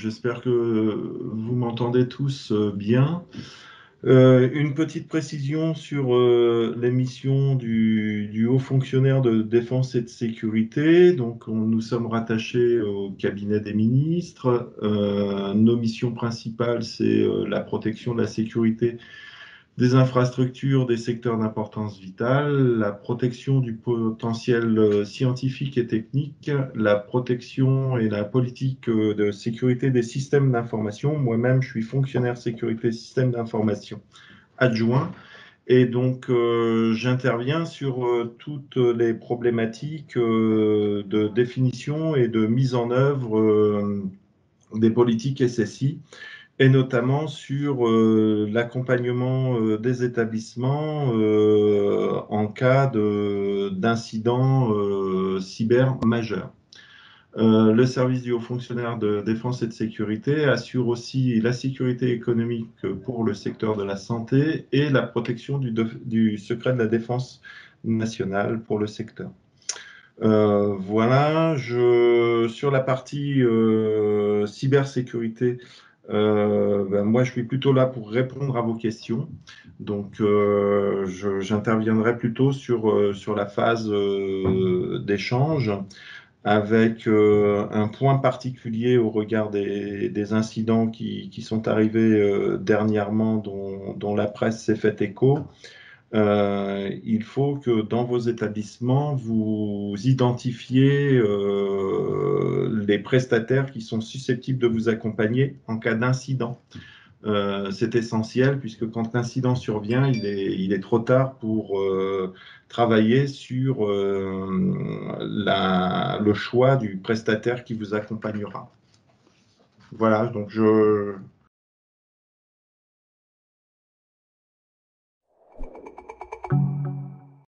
J'espère que vous m'entendez tous bien. Une petite précision sur les missions du haut fonctionnaire de défense et de sécurité. Donc, nous sommes rattachés au cabinet des ministres. Nos missions principales, c'est la protection de la sécurité des infrastructures, des secteurs d'importance vitale, la protection du potentiel scientifique et technique, la protection et la politique de sécurité des systèmes d'information. Moi-même, je suis fonctionnaire sécurité système d'information adjoint et donc j'interviens sur toutes les problématiques de définition et de mise en œuvre des politiques SSI, et notamment sur l'accompagnement des établissements en cas d'incident cyber majeur. Le service du haut fonctionnaire de défense et de sécurité assure aussi la sécurité économique pour le secteur de la santé et la protection du secret de la défense nationale pour le secteur. Voilà, sur la partie cybersécurité, moi, je suis plutôt là pour répondre à vos questions. Donc, j'interviendrai plutôt sur la phase d'échange, avec un point particulier au regard des incidents qui sont arrivés dernièrement, dont la presse s'est fait écho. Il faut que dans vos établissements, vous identifiez les prestataires qui sont susceptibles de vous accompagner en cas d'incident. C'est essentiel, puisque quand l'incident survient, il est trop tard pour travailler sur le choix du prestataire qui vous accompagnera. Voilà, donc